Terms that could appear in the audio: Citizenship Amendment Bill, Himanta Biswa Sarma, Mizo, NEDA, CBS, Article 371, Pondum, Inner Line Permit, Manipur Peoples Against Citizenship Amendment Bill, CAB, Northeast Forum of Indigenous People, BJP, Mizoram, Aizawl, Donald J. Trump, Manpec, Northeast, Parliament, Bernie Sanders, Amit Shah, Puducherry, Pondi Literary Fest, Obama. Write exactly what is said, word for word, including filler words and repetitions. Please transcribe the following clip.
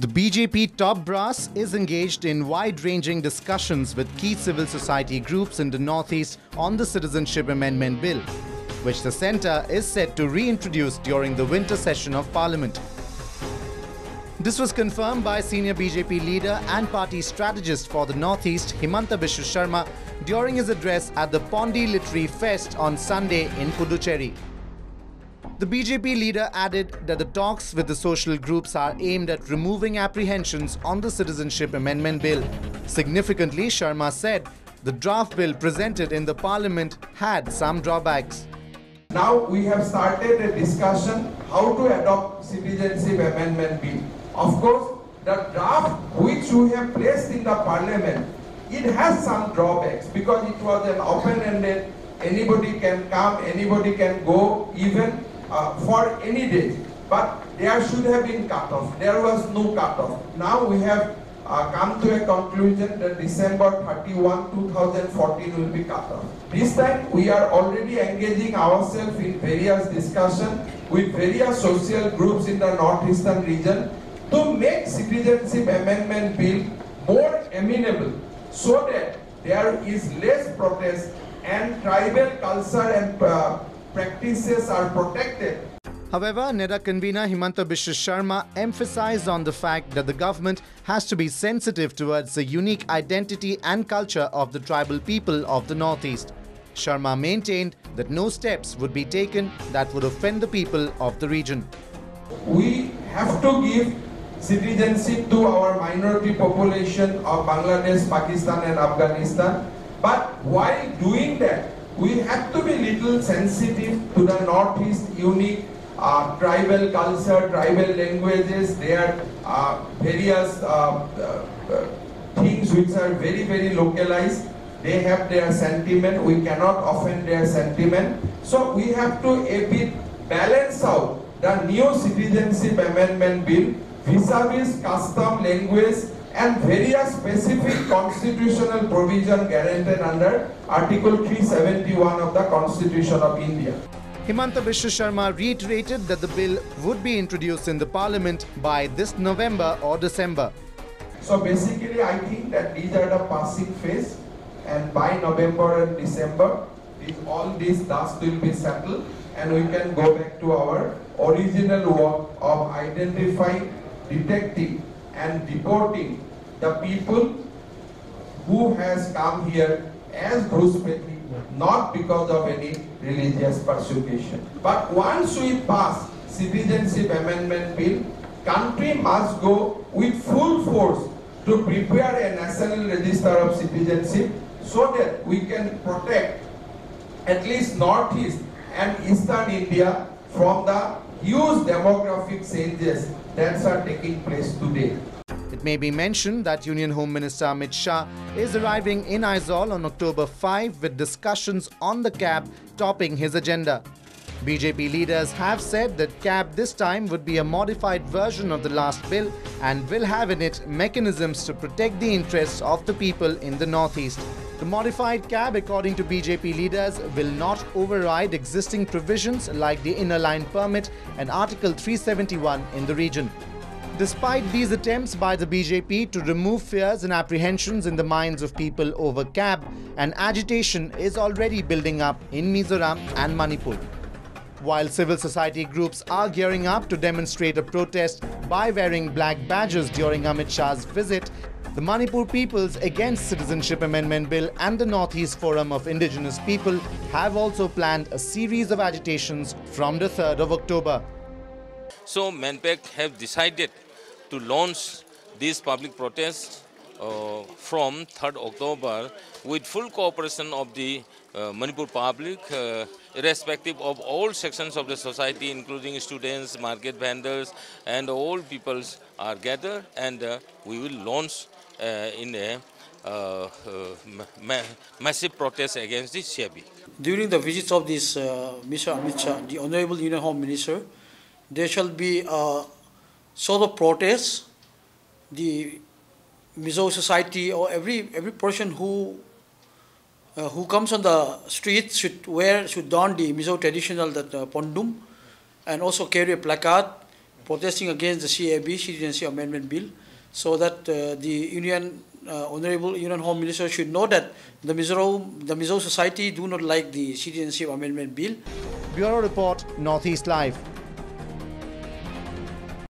The B J P top brass is engaged in wide-ranging discussions with key civil society groups in the Northeast on the Citizenship Amendment Bill, which the centre is set to reintroduce during the winter session of Parliament. This was confirmed by senior B J P leader and party strategist for the Northeast, Himanta Biswa Sarma, during his address at the Pondi Literary Fest on Sunday in Puducherry. The B J P leader added that the talks with the social groups are aimed at removing apprehensions on the Citizenship Amendment Bill. Significantly, Sarma said the draft bill presented in the Parliament had some drawbacks. Now we have started a discussion how to adopt Citizenship Amendment Bill. Of course, the draft which we have placed in the Parliament, it has some drawbacks because it was an open-ended, anybody can come, anybody can go, even Uh, for any date, but there should have been cut-off. There was no cut-off. Now we have uh, come to a conclusion that December thirty-first, two thousand fourteen will be cut-off. This time we are already engaging ourselves in various discussions with various social groups in the northeastern region to make Citizenship Amendment Bill more amenable so that there is less protest and tribal culture and uh, practices are protected. However, NEDA convener Himanta Biswa Sarma emphasized on the fact that the government has to be sensitive towards the unique identity and culture of the tribal people of the Northeast. Sarma maintained that no steps would be taken that would offend the people of the region. We have to give citizenship to our minority population of Bangladesh, Pakistan and Afghanistan, but while doing that, we have to be little sensitive to the Northeast unique uh, tribal culture, tribal languages, their uh, various uh, uh, uh, things which are very, very localized. They have their sentiment. We cannot offend their sentiment. So we have to a bit balance out the new Citizenship Amendment Bill vis-a-vis custom, language, and various specific constitutional provision guaranteed under Article three seventy-one of the Constitution of India. Himanta Biswa Sarma reiterated that the bill would be introduced in the Parliament by this November or December. So basically I think that these are the passing phase, and by November and December all this dust will be settled and we can go back to our original work of identifying, detecting and deporting the people who has come here as brutality, not because of any religious persecution. But once we pass Citizenship Amendment Bill, country must go with full force to prepare a national register of citizenship so that we can protect at least Northeast and Eastern India from the huge demographic changes that are taking place today. It may be mentioned that Union Home Minister Amit Shah is arriving in Aizawl on October fifth with discussions on the C A B topping his agenda. B J P leaders have said that C A B this time would be a modified version of the last bill and will have in it mechanisms to protect the interests of the people in the Northeast. The modified C A B, according to B J P leaders, will not override existing provisions like the Inner Line Permit and Article three seventy-one in the region. Despite these attempts by the B J P to remove fears and apprehensions in the minds of people over C A B, an agitation is already building up in Mizoram and Manipur. While civil society groups are gearing up to demonstrate a protest by wearing black badges during Amit Shah's visit, the Manipur Peoples Against Citizenship Amendment Bill and the Northeast Forum of Indigenous People have also planned a series of agitations from the third of October. So Manpec have decided to launch these public protests uh, from third of October with full cooperation of the Uh, Manipur public, uh, irrespective of all sections of the society, including students, market vendors, and all peoples are gathered, and uh, we will launch uh, in a uh, uh, ma massive protest against the C A B. During the visits of this uh, Mister Amit Shah, the Honorable Union Home Minister, there shall be a sort of protest. The Mizo society or every every person who Uh, who comes on the streets should wear, should don the Mizo traditional that uh, Pondum, and also carry a placard protesting against the C A B, Citizenship Amendment Bill, so that uh, the Union, uh, Honorable Union Home Minister should know that the Mizo, the Mizo society do not like the Citizenship Amendment Bill. Bureau Report, Northeast Live.